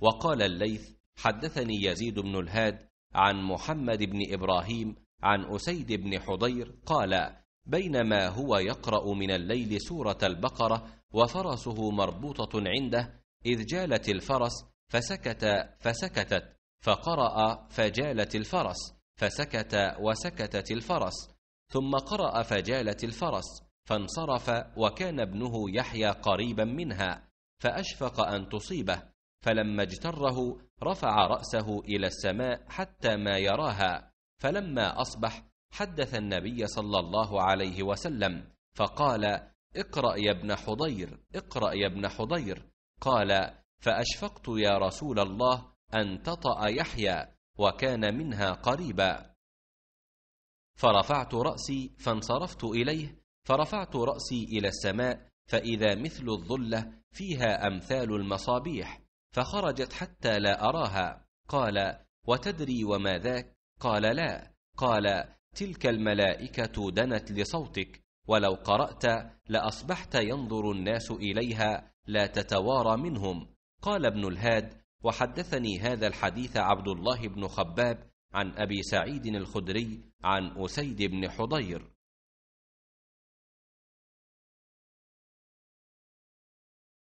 وقال الليث: حدثني يزيد بن الهاد عن محمد بن إبراهيم عن أسيد بن حضير قال: بينما هو يقرأ من الليل سورة البقرة وفرسه مربوطة عنده، إذ جالت الفرس فسكتت، فقرأ فجالت الفرس، فسكت وسكتت الفرس، ثم قرأ فجالت الفرس، فانصرف، وكان ابنه يحيى قريبا منها، فأشفق أن تصيبه، فلما اجتره رفع رأسه إلى السماء حتى ما يراها، فلما أصبح حدث النبي صلى الله عليه وسلم فقال: اقرأ يا ابن حضير، اقرأ يا ابن حضير. قال: فأشفقت يا رسول الله أن تطأ يحيى، وكان منها قريبا، فرفعت رأسي فانصرفت إليه، فرفعت رأسي إلى السماء فإذا مثل الظلة فيها أمثال المصابيح، فخرجت حتى لا أراها. قال: وتدري وما ذاك؟ قال: لا. قال: تلك الملائكة دنت لصوتك، ولو قرأت لأصبحت ينظر الناس إليها لا تتوارى منهم. قال ابن الهاد: وحدثني هذا الحديث عبد الله بن خباب عن أبي سعيد الخدري عن أسيد بن حضير.